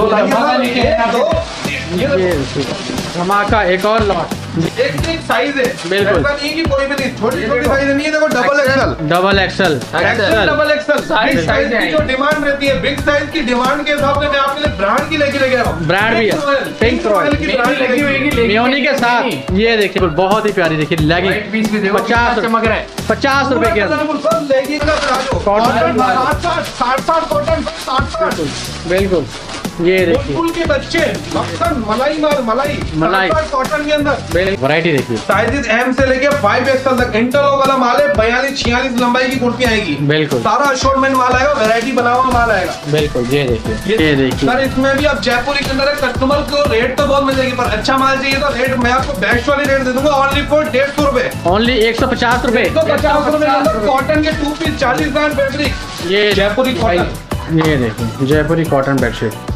तो धमाका एक और लॉट एक साइज है बिल्कुल नहीं कि कोई भी नहीं, छोटी छोटी साइज नहीं है, देखो डबल एक्सल सारी साइज है। जो डिमांड रहती है बिग साइज की डिमांड के हिसाब से मैं आपके लिए ब्रांड की लेके गया हूं, ब्रांड भी है पिंक रॉयल की ब्रांड लगी हुई मेयोनी के साथ। ये देखिए बहुत ही प्यारी देखिए लेगिंग 50 चमक रहा है 50 रुपए के अंदर लेगिंग का कॉटन 60 कॉटन 60 बिल्कुल। ये देखिए के बच्चे मक्खन मलाई कॉटन के अंदर वैरायटी देखिए साइजेस एम से लेके 5XL तक इंटरलॉक वाला माल है। 42-46 लंबाई की कुर्ती आएगी बिल्कुल, सारा अशोर्टमेंट माल आएगा, वैरायटी बना हुआ माल आएगा बिल्कुल। ये देखिए सर इसमें भी आप जयपुर के अंदर कस्टमर को रेट तो बहुत मिलेगी पर अच्छा माल चाहिए तो रेट मैं आपको बेस्ट वाली रेट दे दूंगा। ओनली फॉर 150 रुपए, ओनली 150 रुपए, 150 रुपए कॉटन के 2 पीस 40 ग्राम फैब्रिक। ये जयपुरी कॉटन, ये देखिए जयपुरी कॉटन बेडशीट।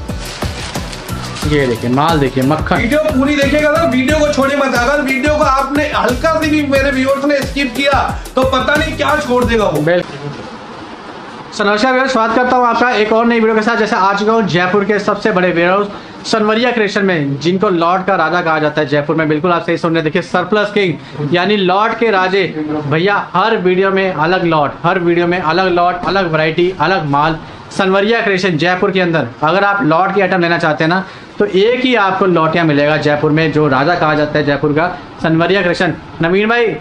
ये देखिए माल देखिए मक्खन। वीडियो पूरी देखिएगा सर, वीडियो को छोड़े मत। अगर वीडियो को आपने हल्का से भी मेरे व्यूअर्स ने स्किप किया तो पता नहीं क्या छोड़ देगा वो। सो नमस्कार व्यूअर्स, स्वागत करता हूँ आपका एक और नई वीडियो के साथ। जैसे आ चुका हूँ जयपुर के सबसे बड़े वेयरहाउस सनवरिया क्रिएशन में, जिनको लॉट का राजा कहा जाता है जयपुर में। बिल्कुल आप सही सुन रहे हैं, देखिए सरप्लस किंग यानी लॉट के राजे भैया। हर वीडियो में अलग लॉट, हर वीडियो में अलग लॉट, अलग वैरायटी, अलग माल। सनवरिया क्रिएशन जयपुर के अंदर अगर आप लॉट की आइटम लेना चाहते हैं ना तो एक ही आपको लॉटियाँ मिलेगा जयपुर में, जो राजा कहा जाता है जयपुर का, सनवरिया क्रिएशन। नवीन भाई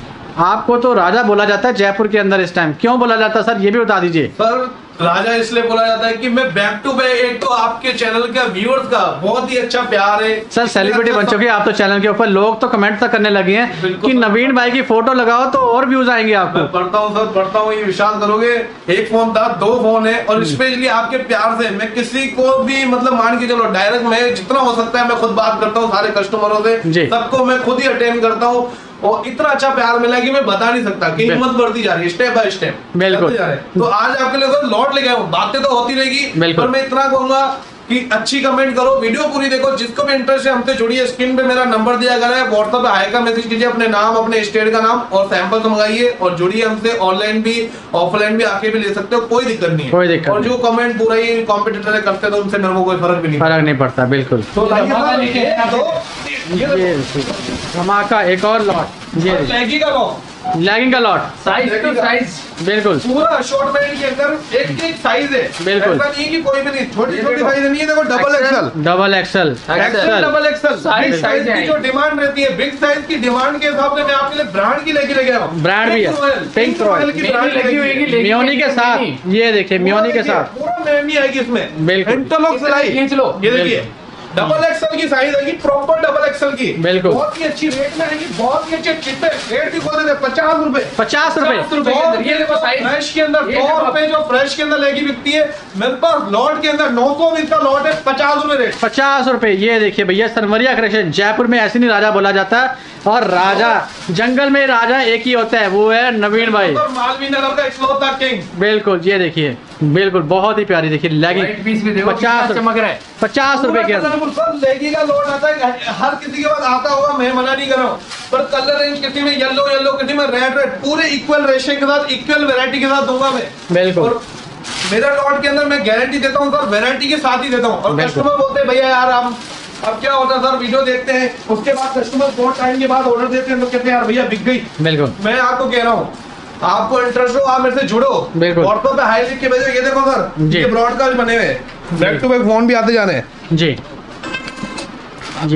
आपको तो राजा बोला जाता है जयपुर के अंदर इस टाइम, क्यों बोला जाता है सर ये भी बता दीजिए। सर राजा इसलिए बोला जाता है कि मैं बैक टू बैक एक तो आपके चैनल का व्यूअर्स का बहुत ही अच्छा प्यार है सर, सेलिब्रिटी बन चुके हैं आप तो चैनल के ऊपर। लोग तो कमेंट तक करने लगे हैं कि नवीन भाई की फोटो लगाओ तो और व्यूज आएंगे आपको। पढ़ता हूँ सर, पढ़ता हूँ, ये विश्वास करोगे एक फोन था 2 फोन है, और स्पेशली आपके प्यार से मैं किसी को भी मतलब मान के चलो डायरेक्ट मैं जितना हो सकता है मैं खुद बात करता हूँ सारे कस्टमरों से, सबको मैं खुद ही अटेंड करता हूँ और इतना अच्छा प्यार मिला कि मैं बता नहीं सकता। कि हिम्मत बढ़ती जा रही है स्टेप बाय स्टेप बिल्कुल। तो आज आपके लिए सर लॉट लेके आया हूँ, बातें तो होती रहेगी पर मैं इतना कहूंगा कि अच्छी कमेंट करो, वीडियो पूरी देखो। जिसको भी इंटरेस्ट है हमसे जुड़िए, स्क्रीन पे मेरा नंबर दिया गया है, व्हाट्सएप पे हाई का मैसेज कीजिए, अपने नाम अपने स्टेट का नाम और सैंपल मंगाइए और जुड़िए हमसे। ऑनलाइन भी ऑफलाइन भी आके भी ले सकते हो, कोई दिक्कत नहीं है। और जो कमेंट पूरा ही कॉम्पिटिटर करते तो उनसे मेरे को कोई फर्क नहीं पड़ता बिल्कुल। ये धमाका एक और लॉट, ये लैगिंग का लॉट साइज बिल्कुल पूरा शॉर्ट पैंट के अंदर एक साइज है बिल्कुल नहीं कि कोई भी नहीं, छोटी साइज नहीं है, देखो डबल एक्सल सारी साइज है। जो डिमांड रहती है बिग साइज की डिमांड के हिसाब से मैं आपके लिए ब्रांड की लेके गया हूं, ब्रांड भी है पिंक रॉयल की ब्रांड लगी हुई मेयोनी के साथ। ये देखिए मेयोनी के साथ पूरा मेयोनी आएगी इसमें बिल्कुल, इंटरलॉक सिलाई खींच लो। ये देखिए डबल एक्सल की साइज आएगी, प्रॉपर डबल एक्सल की बिल्कुल, बहुत ही अच्छी रेट में आएगी, बहुत ही अच्छे चिप रेट भी बोल रहे 50 रुपए। ये देखो साइज फ्रेश के अंदर 2 रुपए जो फ्रेश के अंदर लेगी बिकती है मेरे पास लॉट के अंदर 900 में इसका लॉट है 50 रुपए रेट 50 रुपए। ये देखिए भैया सनवरिया क्रिएशन जयपुर में ऐसे नहीं राजा बोला जाता, और राजा जंगल में राजा एक ही होता है, वो है नवीन भाई मालवीय नगर का इकलौता किंग बिल्कुल। ये देखिए बिल्कुल बहुत ही प्यारी देखिए लेगिंग 50 रुपए के अंदर लेगी का लोड आता है हर किसी के पास आता हुआ, मैं मना नहीं कर रहा हूँ पर कलर रेंज किसी में येलो किसी में रेड पूरे इक्वल रेशे के साथ इक्वल वैरायटी के साथ दूंगा मैं बिल्कुल। मेरा लॉट के अंदर मैं गारंटी देता हूँ सर, वैरायटी के साथ ही देता हूँ। और कस्टमर बोलते हैं भैया यार आप अब क्या होता है सर, वीडियो देखते हैं उसके बाद कस्टमर बहुत टाइम के बाद ऑर्डर देते हैं तो कहते हैं यार भैया बिक गई बिल्कुल। मैं आपको कह रहा हूँ आपको इंटरेस्ट हो आप मेरे से जुड़ो, व्हाट्सएप पे हाई लिख के भेजो। ये देखो सर ये ब्रॉडकास्ट बने हुए बैक टू बैक फोन भी आते जाने जी।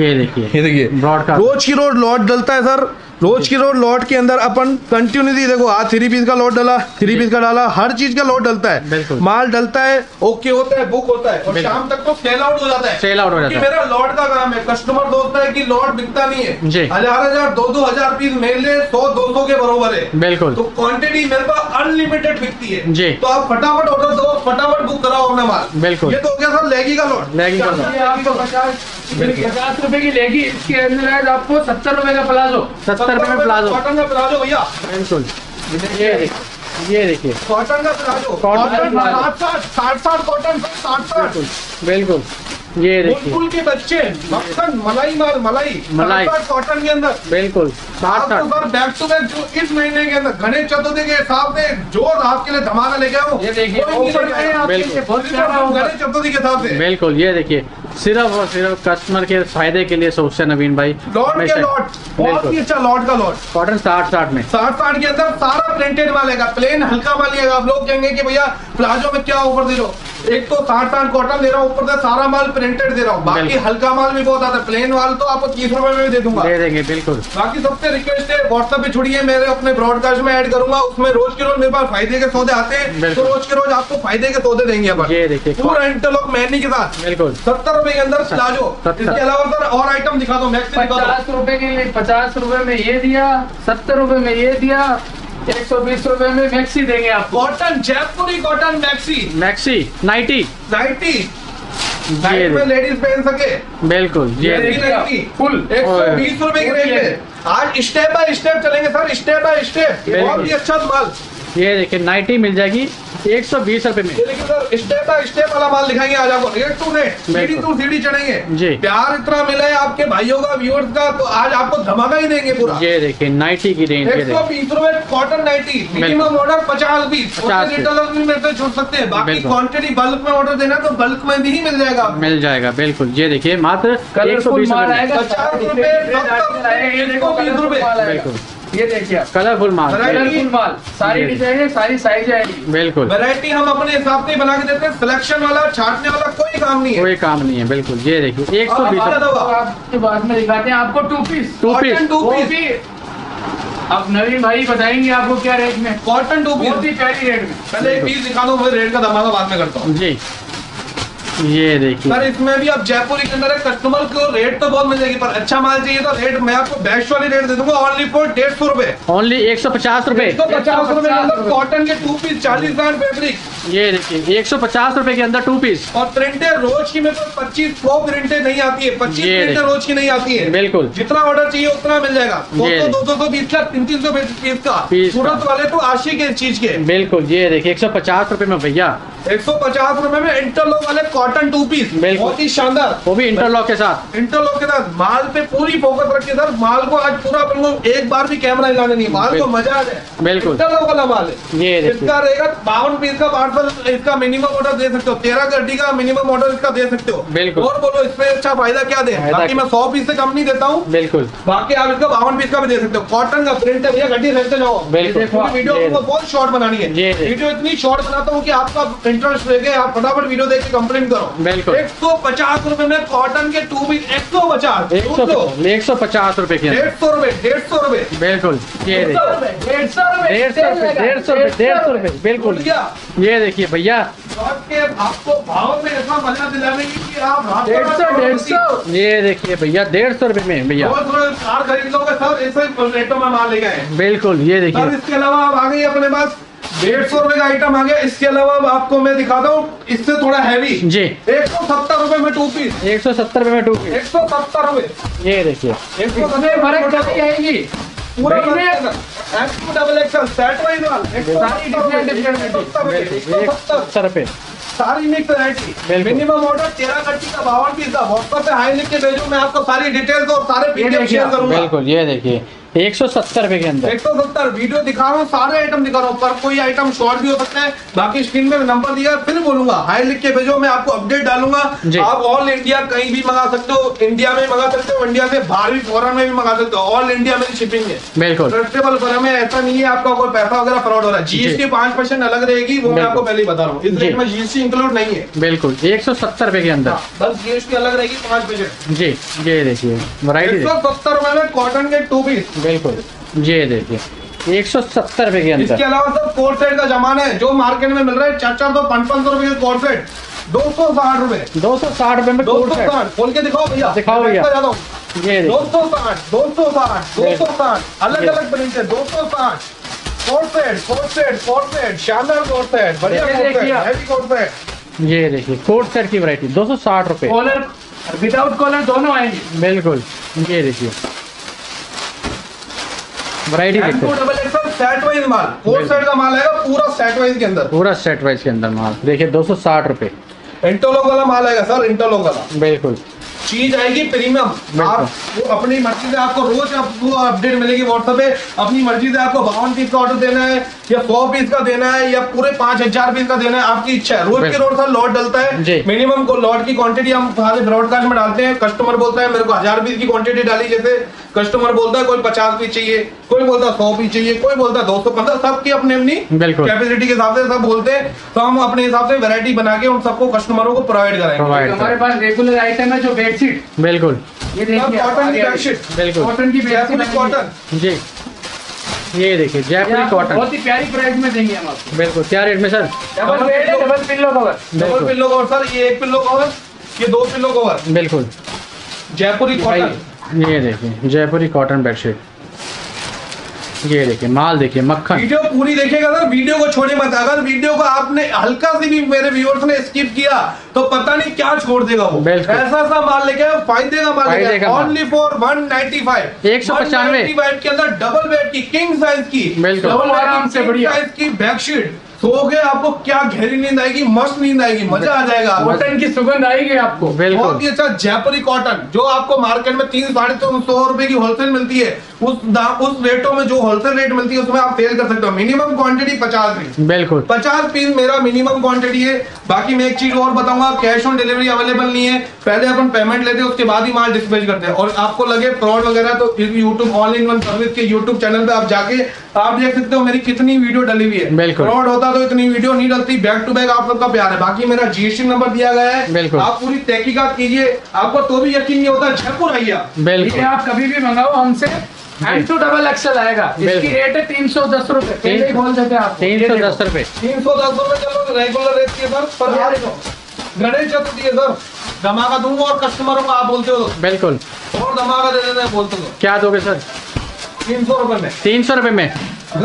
ये देखिए ब्रॉडकास्ट रोज की रोज लॉट डलता है सर, रोज की रोज लॉट के अंदर अपन कंटिन्यूटी देखो आज 3 पीस का लॉट डला 3 पीस का डाला, हर चीज का लॉट डलता है, माल डलता है, ओके होता है, बुक होता है और शाम तक तो सेल आउट हो जाता है। मेरा लॉट का काम है, कस्टमर सोचता है कि लॉट बिकता नहीं है, 1000 2-2000 पीस मेरे लिए 100-200 के बरोबर है बिल्कुल, तो क्वांटिटी मेरे पास अनलिमिटेड बिकती है। तो आप फटाफट ऑर्डर दो, फटाफट बुक कराओ अपना माल बिल्कुल। ये तो हो गया सर लेगी का लॉट, लेगी का 50 रुपए की लेगी, इसके अंदर आपको 70 रुपए का प्लाजो, 70 रुपए में प्लाजो भैया बिल्कुल। ये देखिए कॉटन का प्लाजो, कॉटन 60 कॉटन 60 बिल्कुल। ये देखिए बिल्कुल के बच्चे मक्खन मलाई कॉटन के अंदर बिल्कुल 60 बैक टू बैक जो इस महीने के अंदर गणेश चतुर्थी के हिसाब से जोर आपके लिए धमाका लेके आओ। ये देखिए गणेश चतुर्थी के हिसाब से बिल्कुल। ये देखिए सिर्फ और सिर्फ कस्टमर के फायदे के लिए सोचते हैं नवीन भाई। लॉट के लॉट, बहुत ही अच्छा लॉट का लॉट। कॉटन 60-60 में, 60-60 के अंदर सारा प्रिंटेड माल है। प्लेन हल्का माल है। आप लोग कहेंगे कि भैया प्लाजो में क्या ऑफर दे रहे हो, एक तो 60-60 कॉटन दे रहा हूँ, ऊपर से सारा माल प्रिंटेड दे रहा हूँ। बाकी हल्का माल भी बहुत आता है, प्लेन माल तो आपको 30 रुपए में भी दे दूंगा, दे देंगे बिल्कुल। बाकी सबसे रिक्वेस्ट है व्हाट्सएप पे छोड़िए, मेरे अपने ब्रॉडकास्ट में ऐड करूंगा, उसमें रोज के रोज मेरे पास फायदे के सौदे आते हैं, तो रोज के रोज आपको फायदे के सौदे देंगे। पूरा इंटरलॉक मेहंदी के साथ बिल्कुल 70 रुपए के अंदर प्लाजो। इसके अलावा सर और आइटम दिखा दो, मैक्स दिखा दो। 50 रुपए के लिए 50 रुपए में ये दिया, 70 रुपए में ये दिया, 120 रुपए में मैक्सी देंगे आप। Cotton Jaipuri cotton maxi, maxi nighty में लेडीज पहन सके बिल्कुल, ये फुल 120 रुपए की रेंज है। आज स्टेप बाय स्टेप चलेंगे सर, स्टेप बाय स्टेप, बहुत ही अच्छा माल। ये देखिए नाइटी मिल जाएगी 120 रुपए में। लेकिन सर स्टेप बाय स्टेप वाला माल दिखाएंगे आज आपको, रेट टू रेट, सीढ़ी टू सीढ़ी चढ़ेंगे जी। प्यार इतना मिला है आपके भाइयों का, व्यूअर्स का, तो आज आपको धमाका ही देंगे पूरा। ये देखिए नाइटी की रेंज 120 रुपए cotton nighty, minimum order 50 piece, retailer भी मेरे से छोड़ सकते हैं। बाकी क्वान्टिटी बल्क में ऑर्डर देना तो बल्क में भी मिल जाएगा, मिल जाएगा बिल्कुल। ये देखिए मात्र 120 रुपए, ये देखिए कलरफुल माल, कलरफुल माल, सारी डिजाइन है, सारी साइज आएगी बिल्कुल। वैरायटी हम अपने हिसाब से बना के देते हैं, सिलेक्शन वाला, छांटने वाला कोई काम नहीं है, कोई काम नहीं है बिल्कुल। ये देखिए 120 बाद में दिखाते हैं आपको टू पीस। अब नवीन भाई बताएंगे आपको क्या रेट में कॉटन टू पीस, बहुत ही प्यारी रेट में। पहले एक पीस दिखा दो, मैं रेट का धमाका बाद में करता हूँ जी। ये देखिए सर इसमें भी आप जयपुरी के अंदर है, कस्टमर को रेट तो बहुत मिल जाएगी, पर अच्छा माल चाहिए तो रेट मैं आपको बेस्ट वाली रेट दे दूंगा। ओनली फॉर 150 रुपए, ओनली 150 रुपए, 150 रुपए कॉटन के 2 पीस 40 ग्राम फैब्रिक। ये देखिए 150 रुपए के अंदर 2 पीस, और प्रिंटे रोज की में तो 25 प्रिंटे नहीं आती है, 25 प्रिंटे रोज की नहीं आती है बिल्कुल। जितना ऑर्डर चाहिए उतना मिल जाएगा, 200-220 का, 300-350 का, सूरत वाले तो आशिक है इस चीज के बिल्कुल। ये देखिए 150 रुपए में भैया, 150 रुपए में इंटरलॉक वाले कॉटन 2 पीस, बहुत ही शानदार, वो भी इंटरलॉक के साथ। इंटरलॉक के साथ माल पे पूरी फोकस रखिए सर, माल को आज पूरा अपन लोग एक बार भी कैमरा हिलाने नहीं, माल को मजा आ जाए बिल्कुल। इंटरलॉक वाला माल है ये, इसका रहेगा 52 पीस का पार्सल, इसका मिनिमम ऑर्डर दे सकते हो, 13 गड्डी का मिनिमम ऑर्डर इसका दे सकते हो बिल्कुल। और बोलो इसमें अच्छा फायदा क्या दे, बाकी मैं 100 पीस से कम नहीं देता हूँ बिल्कुल। बाकी आप इसका 52 पीस का भी दे सकते हो, कॉटन का प्रिंट है भैया, गड्डी रहते जाओ बिल्कुल। वीडियो बहुत शॉर्ट बनानी है, वीडियो इतनी शॉर्ट बनाता हूँ की आपका इंटरेस्ट लेके आप फटाफट वीडियो देख के कंप्लेंट करो बिल्कुल। 150 रुपए में कॉटन के 2 पीस, 150 रुपए के 150 रुपए बिल्कुल, 150 रुपए बिल्कुल। ये देखिए भैया आपको भाव में इतना मजा दिलाने की आप 150, ये देखिए भैया 150 रुपए में भैया कार खरीद लोगे सर, ऐसे रेटों में माल ले गए बिल्कुल। ये देखिए इसके अलावा आप आ गए अपने पास 150 रुपए का आइटम आ गया। इसके अलावा आपको मैं दिखाता हूँ इससे थोड़ा हैवी जी, 170 रुपए में 2 पीस, 170 रुपए में 2 पीस, 170 रुपए। ये देखिए 170 आएगी पूरा XXL, सारी मिक्स वैरायटी, मिनिमम ऑर्डर 13 गड्डी का 52 पीस का। व्हाट्सएप पे हाई लिख के भेजो, मैं आपको सारी डिटेल्स और सारे पीडीएफ शेयर करूंगा बिल्कुल। ये देखिए 170 रुपए के अंदर 170, वीडियो दिखा रहा हूँ, सारे आइटम दिखा रहा हूँ, पर कोई आइटम शॉर्ट भी हो सकता है। बाकी स्क्रीन पे नंबर दिया है, फिर बोलूंगा हाई लिख के भेजो, मैं आपको अपडेट डालूंगा। आप ऑल इंडिया कहीं भी मंगा सकते हो, इंडिया में मंगा सकते हो, इंडिया से बाहर भी फॉरन में भी मंगा सकते हो, ऑल इंडिया में शिपिंग है बिल्कुल ट्रस्टेबल फर्म है। ऐसा नहीं है आपका कोई पैसा वगैरह फ्रॉड हो रहा है। जीएसटी 5% अलग रहेगी, वो मैं आपको पहले ही बता रहा हूँ, इस रेट में जीएसटी इंक्लूड नहीं है बिल्कुल। 170 रुपए के अंदर बस जीएसटी अलग रहेगी 5% जी। ये देखिए 170 रुपए में कॉटन के 2 पीस बिल्कुल। ये देखिए 170 रुपए के अंदर। इसके अलावा सब कोर्ड सेट का जमाना है, जो मार्केट में मिल रहा है 400-500 रुपए के कोर्ड सेट, 260 रुपए, 260 रुपए में 260। खोल के दिखाओ भैया, दिखाओ भैया, 260, 260, 260 अलग अलग प्रिंट है, 260 कोर्ड सेट, शानदार कोर्ड सेट, बढ़िया कोर्ड सेट। ये देखिए कोर्ड सेट की वैरायटी 260 रुपए, कॉलर विदाउट कॉलर दोनों आएंगे बिल्कुल। ये देखिए वैरायटी देखो, सेट वाइज माल, 4 सेट का माल आएगा पूरा सेट वाइज के अंदर, पूरा सेट वाइज के अंदर माल देखिए 260 रुपए। इंटरलॉक वाला माल आएगा सर, इंटरलॉक वाला बिल्कुल। चीज आएगी प्रीमियम। आप अपनी मर्जी से आपको रोज आपको अपडेट मिलेगी व्हाट्सएप पे। अपनी मर्जी से आपको 52 पीस का ऑर्डर देना है या 100 पीस का देना है या पूरे 5000 पीस का देना है, आपकी इच्छा है। रोज के रोज सर लॉट डलता है, मिनिमम को लॉट की क्वांटिटी हम ब्रॉडकास्ट में डालते हैं। कस्टमर बोलता है मेरे को 1000 पीस की क्वांटिटी डाली, जैसे कस्टमर बोलता है कोई 50 पीस चाहिए, कोई बोलता 100 पीस चाहिए, कोई बोलता 250। सबकी अपनी अपनी कैपेसिटी के हिसाब से सब बोलते हैं, तो हम अपने हिसाब से वैरायटी बना के उन सबको कस्टमरों को प्रोवाइड कराएंगे। हमारे पास रेगुलर आइटम है जो बेडशीट, बिल्कुल ये देखिए कॉटन की बेडशीट, बिल्कुल कॉटन की बेडशीट, कॉटन जी ये देखिए जयपुरी कॉटन, बहुत ही प्यारी प्राइस में देंगे हम आपको। बिल्कुल क्या रेट में sir? Double pillow cover, double pillow cover sir, ये 1 पिल्लो कवर, ये 2 पिल्लो कवर, बिल्कुल जयपुरी कॉटन। ये देखिए जयपुरी कॉटन बेडशीट, ये देखिए माल देखिए मक्खन। वीडियो पूरी देखिएगा सर, वीडियो को छोड़े मत। अगर वीडियो को आपने हल्का से भी मेरे व्यूअर्स ने स्किप किया तो पता नहीं क्या छोड़ देगा वो। ऐसा सा माल लेके फायदे का माल लेके ओनली फॉर 195 195 के अंदर डबल बेड की किंग साइज की बेडशीट। सोओगे आपको क्या गहरी नींद आएगी, मस्त नींद आएगी, मजा आ जाएगा। कॉटन की सुगंध आएगी आपको, बहुत ही अच्छा जयपुरी कॉटन। जो आपको मार्केट में 300-350 रुपए की होलसेल मिलती है, उस रेटों में जो होलसेल रेट मिलती है उसमें आप सेल कर सकते हो। मिनिमम क्वांटिटी 50 पीस, बिल्कुल 50 पीस मेरा मिनिमम क्वांटिटी है। बाकी मैं एक चीज और बताऊंगा, कैश ऑन डिलीवरी अवेलेबल नहीं है। पहले अपन पेमेंट लेते हैं, उसके बाद ही माल डिस्पैच करते हैं। और आपको लगे फ्रॉड वगैरह तो YouTube all in one service के यूट्यूब चैनल पे आप जाके आप देख सकते हो मेरी कितनी वीडियो डली हुई है। फ्रॉड होता तो इतनी वीडियो नहीं डलती। बैक टू बैक आप लोग का प्यार है। बाकी मेरा जीएसटी नंबर दिया गया है, आप पूरी तहकीकात कीजिए, आपको तो भी यकीन नहीं होता। जयपुर आइए, आप कभी भी मंगाओ हमसे। XXL आएगा, इसकी रेट है 310 रुपए। 310 रुपए, 310 रुपए चलो रेगुलर रेट के पर। गणेश चतुर्थी है सर, धमाका दूंगा और कस्टमरों को आप बोलते हो बिल्कुल और धमाका दे देना बोलते हो। क्या दोगे सर? 300 रुपए में, 300 रुपए में ऑफर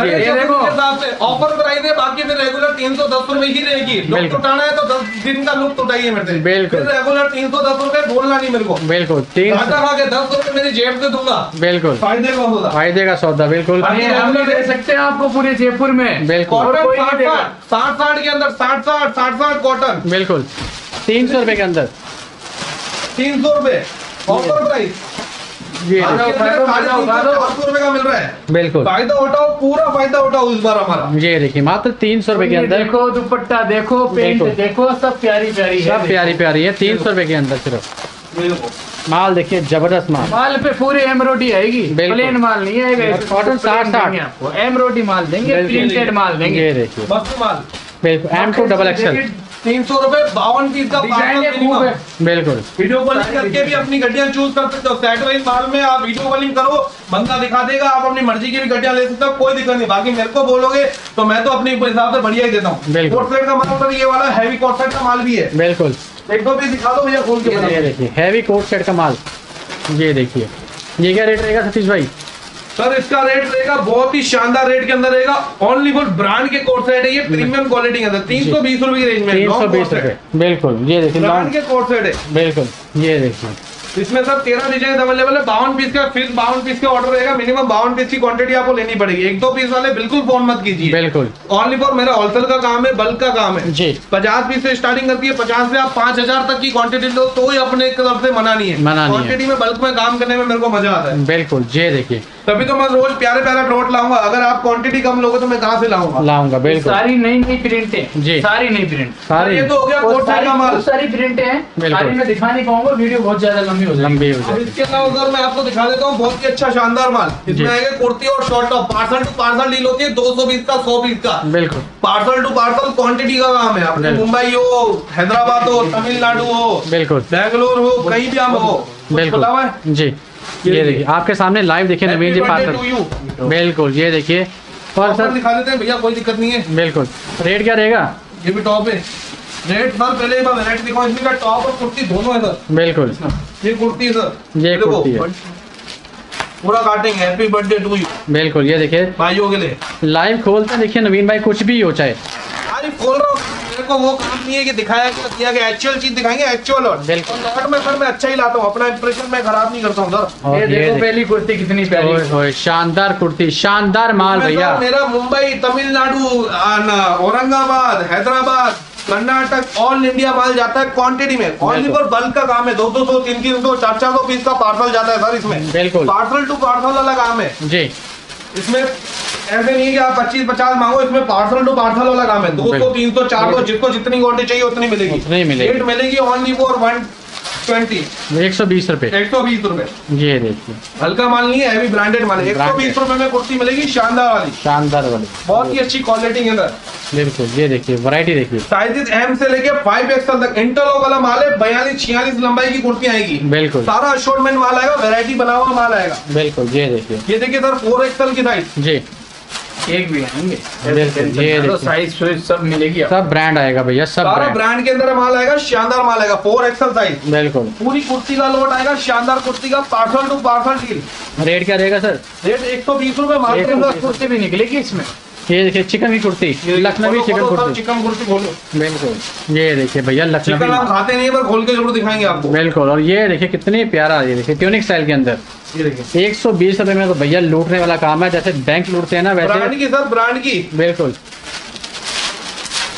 प्राइस है। बाकी फिर रेगुलर 310 रुपए ही रहेगी। लुक उठाना है तो 10 दिन का लुक उठाइए मेरे से, बिल्कुल रेगुलर 310 रुपए। बोलना नहीं मेरे को, बिल्कुल 10 रुपए मेरी जेब से दूंगा, बिल्कुल फायदे का सौदा। बिल्कुल हम लोग दे सकते हैं आपको पूरे जयपुर में। बिल्कुल 60-60 के अंदर, 60-60 कॉटन, बिल्कुल 300 रुपए के अंदर, 300 रुपए ऑफर प्राइस। बिल्कुल फायदा उठाओ, पूरा फायदा उठाओ इस बार हमारा। ये देखिए मात्र 300 रुपए के अंदर। देखो दुपट्टा, देखो पेंट, देखो सब प्यारी प्यारी है, सब प्यारी प्यारी है। 300 रुपए के अंदर सिर्फ माल देखिए, जबरदस्त माल। माल पे पूरी एम्ब्रॉयडरी आएगी, प्लेन माल नहीं आएगा। कॉटन 60-60 आपको एम्ब्रॉयडरी माल देंगे, प्रिंटेड माल देंगे। ये देखिए मस्त माल, बिल्कुल M2XXL 300 रुपए, 52 पीस का है। बिल्कुल वीडियो कॉलिंग करके भी अपनी गड्डियां चूज कर सकते हो। सेट वाइज माल में आप वीडियो कॉलिंग करो, बंदा दिखा देगा, आप अपनी मर्जी की भी गड्डियां ले सकते हो, कोई दिक्कत नहीं। बाकी मेरे को बोलोगे तो मैं तो अपने हिसाब से बढ़िया ही देता हूँ। कॉर्सेट का माल सर, ये वाला हैवी कॉर्सेट का माल भी है। बिल्कुल एक दो भी दिखा दो भैया खोल के। ये देखिए हैवी कॉर्सेट का माल, ये देखिए। ये क्या रेट रहेगा सतीश भाई? सर इसका रेट रहेगा बहुत ही शानदार रेट के अंदर रहेगा। ओनली फॉर ब्रांड के कॉर्सेट है ये, प्रीमियम क्वालिटी के अंदर 320 रुपए की रेंज में 320 रुपए। बिल्कुल ये देखिए ब्रांड के कॉर्सेट है, बिल्कुल ये देखिए। इसमें सर 13 डिजाइन अवेलेबल है। 52 पीस का फिर 52 पीस का ऑर्डर रहेगा। मिनिमम 52 पीस की क्वांटिटी आपको लेनी पड़ेगी। 1-2 पीस वाले बिल्कुल फोन मत कीजिए। बिल्कुल ओनली फॉर मेरा होलसेल का काम है, बल्क का काम है जी। 50 पीस से स्टार्टिंग करती है। 50 से आप 5000 तक की क्वांटिटी लो तो ही अपने तरफ से मना नहीं है। क्वांटिटी में बल्क में काम करने में मेरे को मजा आता है। बिल्कुल ये देखिए, तभी तो मैं रोज प्यारे प्यारे प्लॉट लाऊंगा। अगर आप क्वांटिटी कम लोगे तो मैं कहाँ से लाऊंगा। बिल्कुल सारी नई नई प्रिंटें जी, सारी नई प्रिंट, सारी ये तो हो गया कोर्सेट का माल। सारी प्रिंटें हैं, सारी मैं दिखा नहीं पाऊंगा, वीडियो बहुत ज्यादा लंबी हो जाएगी। इसके अलावा सर मैं आपको दिखा देता हूँ बहुत ही अच्छा शानदार माल। इसमें आएगा कुर्ती और short top. Parcel to parcel deal होती है, 200 पीस का 100 पीस का, बिल्कुल पार्सल टू पार्सल क्वांटिटी का काम है। आपने मुंबई हो, हैदराबाद हो, तमिलनाडु हो, बिल्कुल बेंगलोर हो, कहीं भी आप हो, बिल्कुल जी। ये देखिए आपके सामने लाइव देखिए नवीन जी पार्सल, बिल्कुल ये देखिए पार्सल दिखा देते हैं भैया, कोई दिक्कत नहीं है। बिल्कुल रेट क्या रहेगा? ये भी टॉप है रेट सर, पहले रेट दिखाओ। इसमें टॉप और कुर्ती दोनों है सर, बिल्कुल ये कुर्ती है सर, ये कुर्ती है पूरा cutting. Happy birthday to you, बिल्कुल ये देखिए भाइयों के लिए। लाइव खोलते देखिए नवीन भाई, कुछ भी हो चाहे खोल रहा हूँ, मेरे को वो काम नहीं है कि दिखाया किया गया। एक्चुअल चीज दिखाएंगे, एक्चुअल लॉट। बिल्कुल लॉट में सर मैं अच्छा ही लाता हूँ, अपना इंप्रेशन मैं खराब नहीं करता हूँ सर। ये देखो पहली कुर्ती कितनी प्यारी है, शानदार कुर्ती, शानदार माल भैया। मेरा मुंबई, तमिलनाडु, औरंगाबाद, हैदराबाद कर्नाटक ऑल इंडिया माल जाता है क्वांटिटी में, ऑनली पर बल्क का काम है। 200, 300, 400 पीस का पार्सल जाता है सर इसमें, बिल्कुल पार्सल टू पार्सल वाला काम है जी। इसमें ऐसे नहीं है कि आप 25-50 मांगो, इसमें पार्सल टू पार्सल वाला काम है। 200, 300, 400 जिसको जितनी क्वांटिटी चाहिए उतनी मिलेगी, उतनी मिलेगी। रेट मिलेगी ऑनली फॉर 120 रुपए। ये देखिए हल्का माल नहीं है, हैवी ब्रांडेड माल है। 120 रुपए में कुर्ती मिलेगी, शानदार वाली, शानदार वाली, बहुत ही अच्छी क्वालिटी है सर। बिल्कुल ये देखिए वैरायटी देखिए, साइज एम से लेके 5XL तक इंटरलॉक वाला माल है। 42-46 लंबाई की कुर्ती आएगी, बिल्कुल सारा अशोर्टमेंट माल आएगा, वैरायटी बना हुआ माल आएगा। बिल्कुल ये देखिए, ये देखिए सर 4XL की साइज जी, एक भी आएंगे साइज सब मिलेगी, सब ब्रांड आएगा भैया, सब ब्रांड के अंदर माल आएगा, शानदार माल आएगा। 4XL साइज, बिल्कुल पूरी कुर्ती का लोड आएगा, शानदार कुर्ती का parcel to parcel deal. Rate क्या रहेगा सर? रेट 120 रुपए मार्केट। कुर्ती भी निकलेगी इसमें, ये देखिए चिकन की कुर्ती, लखनवी चिकन कुर्ती खोलो। बिल्कुल ये देखिए भैया लखनवी, चिकन हम खाते नहीं पर खोल के जरूर दिखाएंगे आपको। बिल्कुल, और ये देखिए कितने प्यारा, ये देखिए ट्यूनिक स्टाइल के अंदर, ये देखिए 120 रुपए में तो भैया लूटने वाला काम है, जैसे बैंक लूटते हैं ना वैसे, ब्रांड की सर, ब्रांड की। बिल्कुल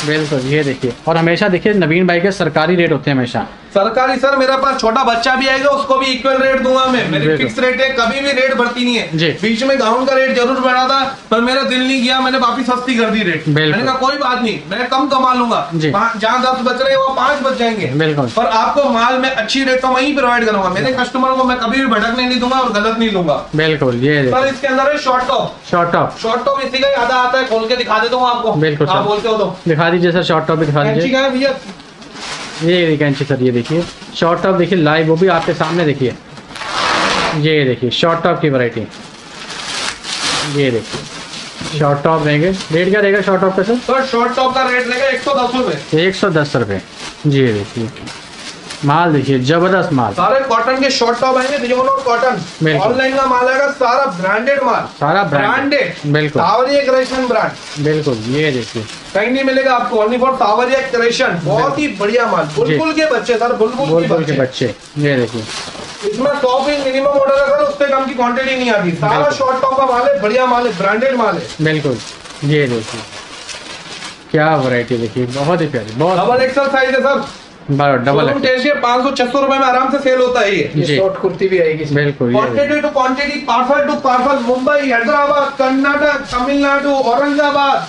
बिल्कुल ये देखिए, और हमेशा देखिए नवीन भाई के सरकारी रेट होते हैं हमेशा सरकारी। सर मेरे पास छोटा बच्चा भी आएगा, उसको भी इक्वल रेट दूंगा मैं, मेरे फिक्स रेट है, कभी भी रेट बढ़ती नहीं है। बीच में गाउन का रेट जरूर बढ़ा था पर मेरा दिल नहीं किया, मैंने वापिस सस्ती कर दी रेट। मैंने कहा कोई बात नहीं, मैं कम कमा लूंगा, जहाँ 10 बच रहे हैं वो 5 बच जाएंगे, पर आपको माल में अच्छी रेट तो वही प्रोवाइड करूंगा। मेरे कस्टमर को मैं कभी भी भटकने नहीं दूंगा और गलत नहीं लूंगा। बिल्कुल ये सर इसके अंदर है शॉर्ट टॉप, इसी का आधा आता है, खोल के दिखा देता हूँ आपको। बिल्कुल आप बोलते हो तो दिखा दीजिए सर, शॉर्ट टॉप दिखा दीजिए भैया। ये कैंची सर, ये देखिए शॉर्ट टॉप देखिए लाइव, वो भी आपके सामने देखिए। ये देखिए शॉर्ट टॉप की वैरायटी, ये देखिए शॉर्ट टॉप रहेंगे। रेट क्या रहेगा शॉर्ट टॉप का सर? सर शॉर्ट टॉप का रेट रहेगा 110 रुपये। 110 रुपये जी। ये देखिए माल देखिए जबरदस्त माल, सारे कॉटन के शॉर्ट टॉप आएंगे, कॉटन ऑनलाइन का माल आएगा, सारा ब्रांडेड माल, सारा ब्रांडेड। बिल्कुल सांवरिया क्रिएशन ब्रांड, बिल्कुल ये देखिए कहीं नहीं मिलेगा आपको, ओनली फॉर सांवरिया क्रिएशन। बहुत ही बढ़िया माल, बुलबुल के बच्चे सर, बुलबुल के बच्चे। ये देखिए इसमें टॉप मिनिमम ऑर्डर है सर, उससे कम की क्वांटिटी नहीं आती, सारा शॉर्ट टॉप का माल है, बढ़िया माल है, ब्रांडेड माल है। बिल्कुल ये देखिए क्या वैरायटी देखिए, बहुत ही प्यारी, बहुत एक्सरसाइज है सर, डबल 500-600 रुपए में आराम से सेल होता है ये। शॉर्ट कुर्ती भी आएगी। बिल्कुल quantity to quantity, parcel to parcel, Mumbai, Hyderabad, Karnataka, Tamil Nadu, Aurangabad,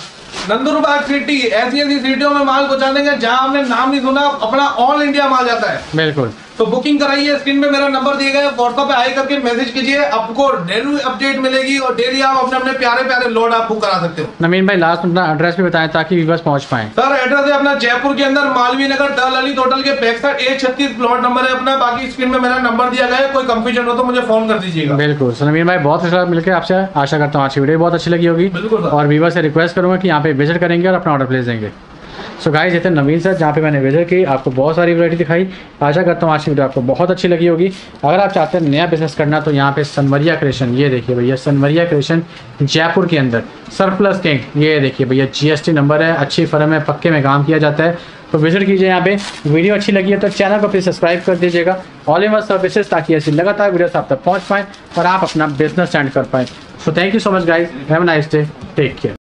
Nandurbar city, ऐसी ऐसी सिटियों में माल पहुंचा देंगे जहाँ हमने नाम नहीं सुना, अपना ऑल इंडिया माल जाता है। बिल्कुल तो बुकिंग कराइए, स्क्रीन पे मेरा नंबर दिया गया है, व्हाट्सएप पे आई करके मैसेज कीजिए, आपको डेली अपडेट मिलेगी और डेली आप अपने अपने प्यारे प्यारे लोड आप बुक करा सकते हो। नवीन भाई लास्ट अपना एड्रेस भी बताएं ताकि व्यूअर्स पहुंच पाए। सर एड्रेस है अपना जयपुर के अंदर मालवीय नगर, द ललित होटल के back side, A36 plot number है अपना। बाकी स्क्रीन में मेरा नंबर दिया गया है, कोई कंफ्यूजन हो तो मुझे फोन कर दीजिएगा। बिल्कुल सर नवीन भाई बहुत अच्छा मिलकर आपसे, आशा करता हूँ आज की वीडियो बहुत अच्छी लगी होगी। बिल्कुल और व्यूअर्स से रिक्वेस्ट करूंगा कि यहाँ पे विजिट करेंगे और अपना ऑर्डर प्लेस देंगे। सो गाइस ये थे नवीन सर, जहाँ पे मैंने विजिट की, आपको बहुत सारी वैरायटी दिखाई। आशा करता हूँ आज की वीडियो आपको बहुत अच्छी लगी होगी। अगर आप चाहते हैं नया बिजनेस करना तो यहाँ पे सनवरिया क्रिएशन, ये देखिए भैया सनवरिया क्रिएशन जयपुर के अंदर, सरप्लस किंग, ये देखिए भैया GST नंबर है, अच्छी फर्म है, पक्के में काम किया जाता है, तो विजिट कीजिए यहाँ पे। वीडियो अच्छी लगी है तो चैनल को प्लीज सब्सक्राइब कर दीजिएगा, ऑल इन वन सर्विसेज, ताकि ऐसी लगातार वीडियोस आप तक पहुँच पाएँ और आप अपना बिजनेस स्टार्ट कर पाएँ। So thank you so much guys, have a nice day, take care.